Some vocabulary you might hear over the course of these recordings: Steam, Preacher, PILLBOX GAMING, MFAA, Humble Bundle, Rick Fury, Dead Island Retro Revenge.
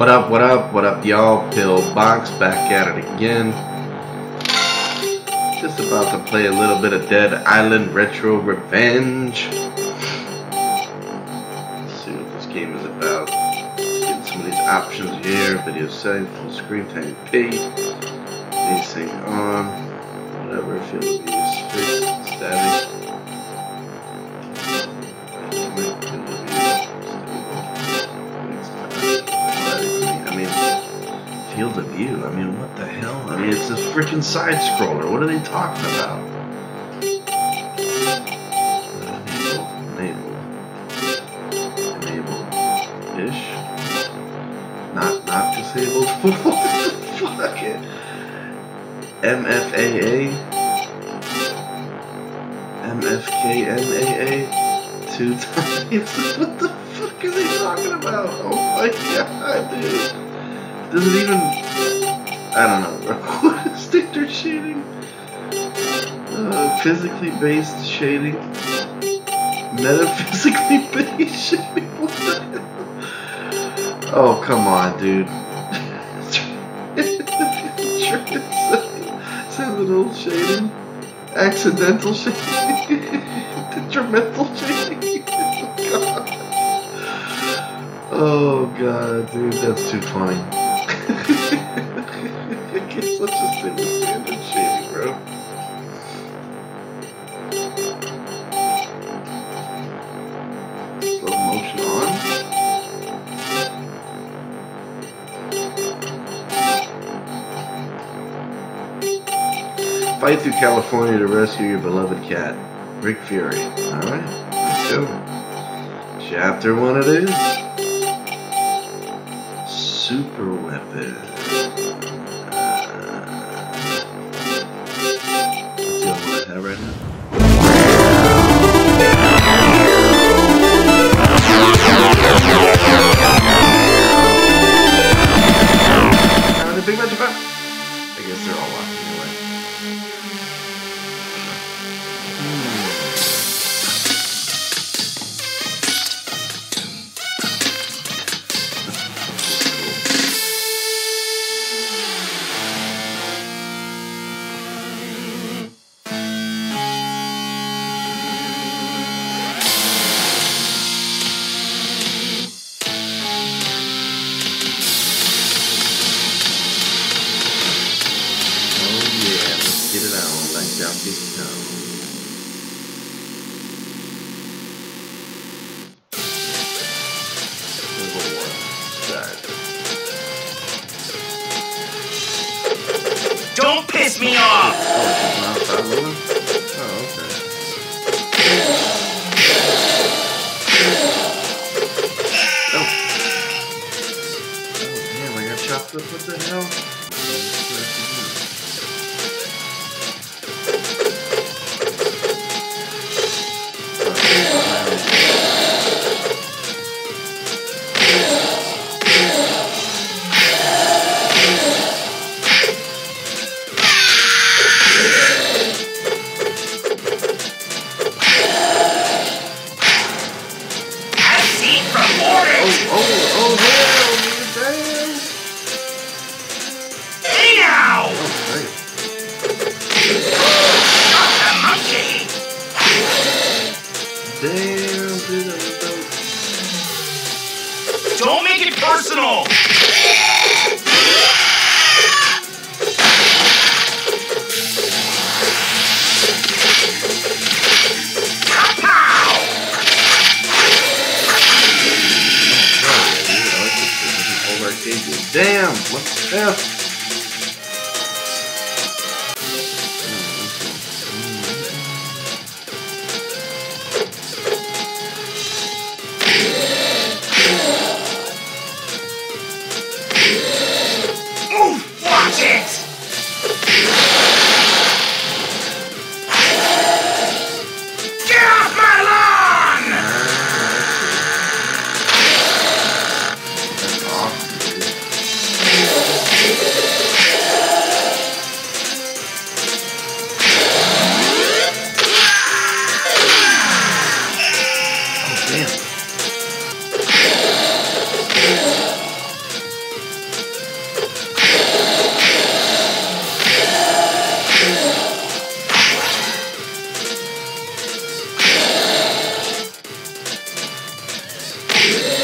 What up, y'all? Pillbox back at it again. Just about to play a little bit of Dead Island Retro Revenge. Let's see what this game is about. Let's get some of these options here. Video setting, full screen, time paid. Anything on. Whatever, field of view, space, static. Field of view. I mean, what the hell? I mean, it's a freaking side scroller. What are they talking about? Enable. Enable. Ish. Not disabled. Fuck it. MFAA. MFKMAA. 2 times. What the fuck are they talking about? Oh my god, dude. Does it even... I don't know. What is sticker shading? Physically based shading? Metaphysically based shading? What the hell? Oh, come on, dude. Sentinel shading? Accidental shading? Detrimental shading? Oh, God, dude, that's too funny. I guess let's just stay with standard shading, bro. Slow motion on. Fight through California to rescue your beloved cat, Rick Fury. Alright, let's go. Chapter 1 it is. Super weapon. That's the only one I have right now. Not a big bunch of fun. I guess they're all locked anyway. Don't piss me off! Oh, it's not that low? Oh, okay. Oh. Oh, damn, I got chopped up. What the hell? Don't make it personal! Damn! What the hell?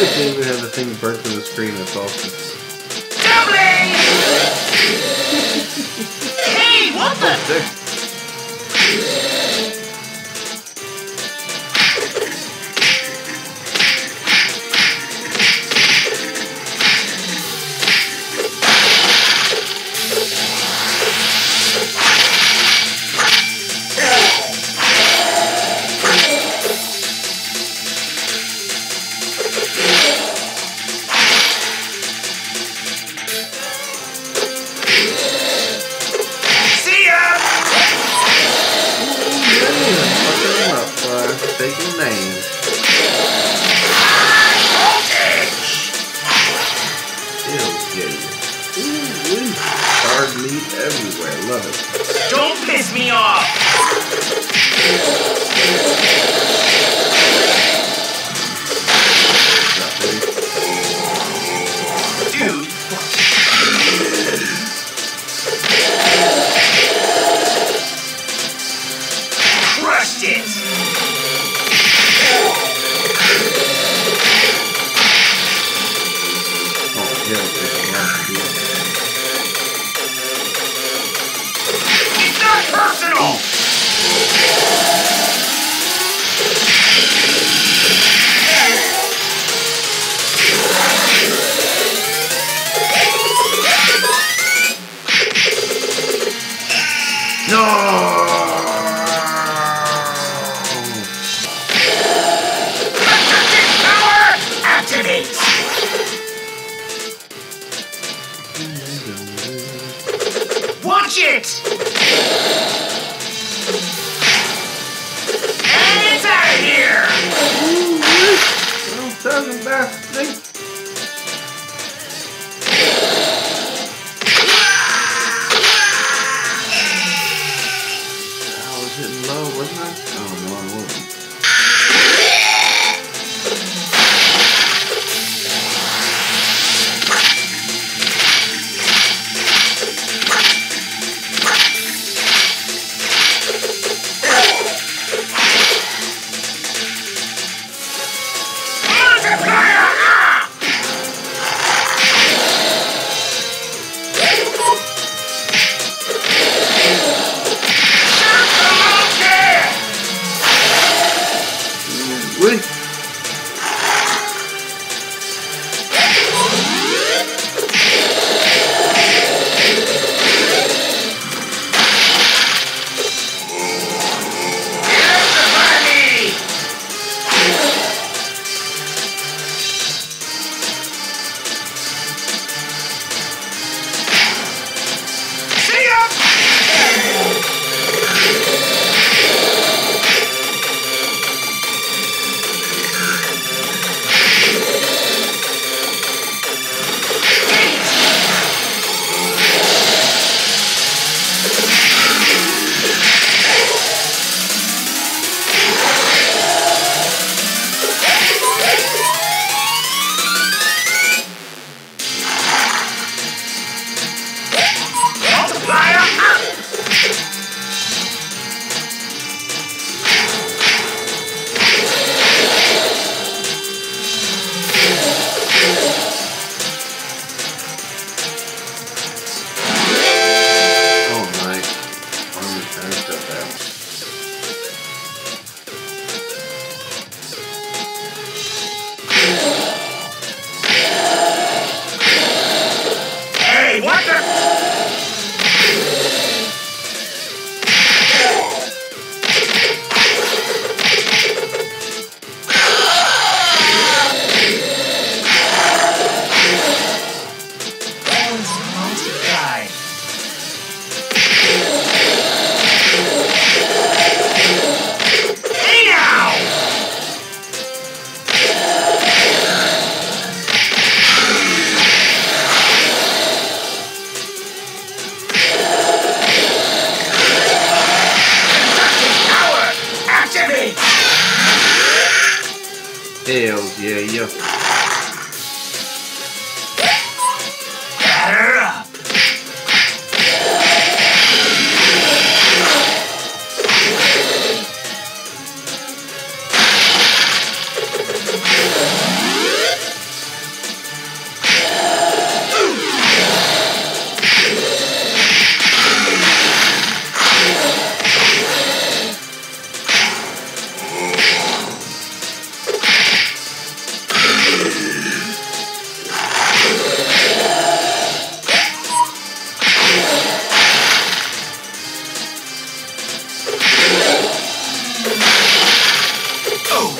the games that have the thing burnt through the screen, that's awesome. Hey, what the?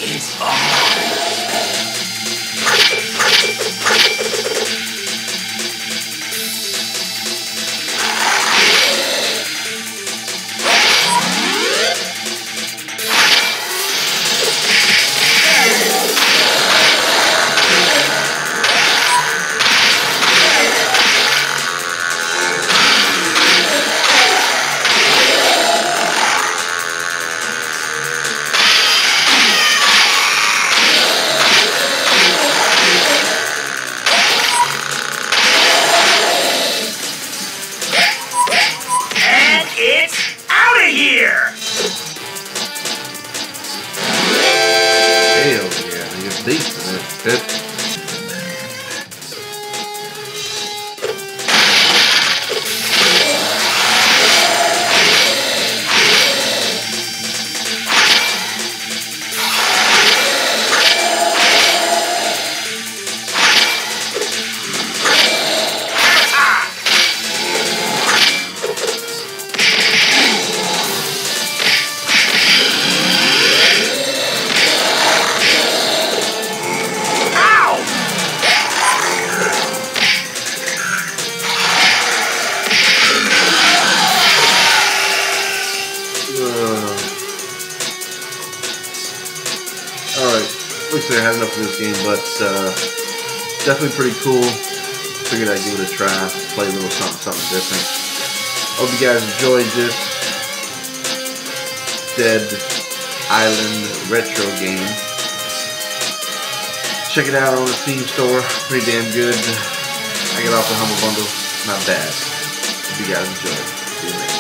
is definitely pretty cool. Figured I'd give it a try, play a little something different. Hope you guys enjoyed this Dead Island retro game. Check it out on the Steam store, pretty damn good. I got off the Humble Bundle, not bad. Hope you guys enjoyed. See you later.